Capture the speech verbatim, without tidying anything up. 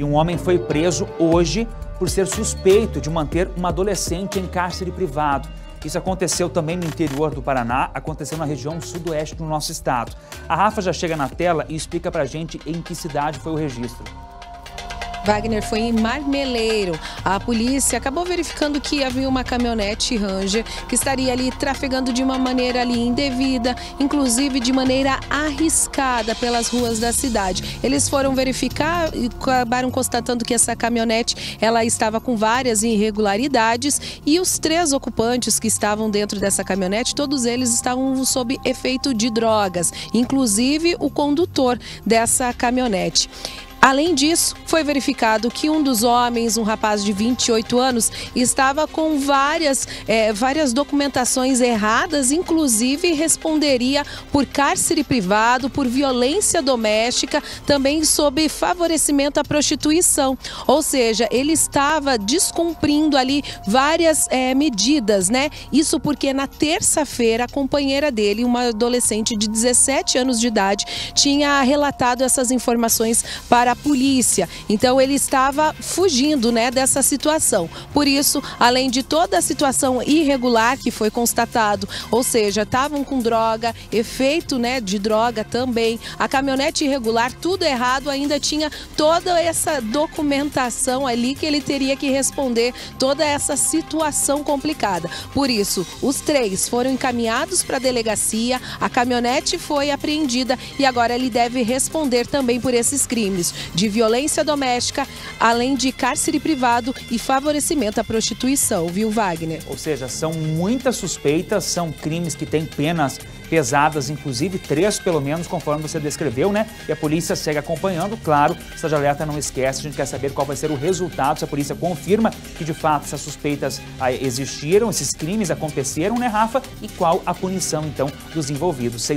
E um homem foi preso hoje por ser suspeito de manter uma adolescente em cárcere privado. Isso aconteceu também no interior do Paraná, aconteceu na região sudoeste do nosso estado. A Rafa já chega na tela e explica pra gente em que cidade foi o registro. Wagner, foi em Marmeleiro. A polícia acabou verificando que havia uma caminhonete Ranger que estaria ali trafegando de uma maneira ali indevida, inclusive de maneira arriscada pelas ruas da cidade. Eles foram verificar e acabaram constatando que essa caminhonete ela estava com várias irregularidades e os três ocupantes que estavam dentro dessa caminhonete, todos eles estavam sob efeito de drogas, inclusive o condutor dessa caminhonete. Além disso, foi verificado que um dos homens, um rapaz de vinte e oito anos, estava com várias, é, várias documentações erradas, inclusive responderia por cárcere privado, por violência doméstica, também sob favorecimento à prostituição. Ou seja, ele estava descumprindo ali várias é, medidas, né? Isso porque na terça-feira a companheira dele, uma adolescente de dezessete anos de idade, tinha relatado essas informações para a polícia. Então ele estava fugindo, né, dessa situação. Por isso, além de toda a situação irregular que foi constatado, ou seja, estavam com droga, efeito, né, de droga também, a caminhonete irregular, tudo errado, ainda tinha toda essa documentação ali que ele teria que responder, toda essa situação complicada. Por isso, os três foram encaminhados para a delegacia, a caminhonete foi apreendida e agora ele deve responder também por esses crimes de violência doméstica, além de cárcere privado e favorecimento à prostituição, viu, Wagner? Ou seja, são muitas suspeitas, são crimes que têm penas pesadas, inclusive três pelo menos, conforme você descreveu, né? E a polícia segue acompanhando, claro, essa alerta não esquece, a gente quer saber qual vai ser o resultado, se a polícia confirma que de fato essas suspeitas existiram, esses crimes aconteceram, né, Rafa? E qual a punição, então, dos envolvidos.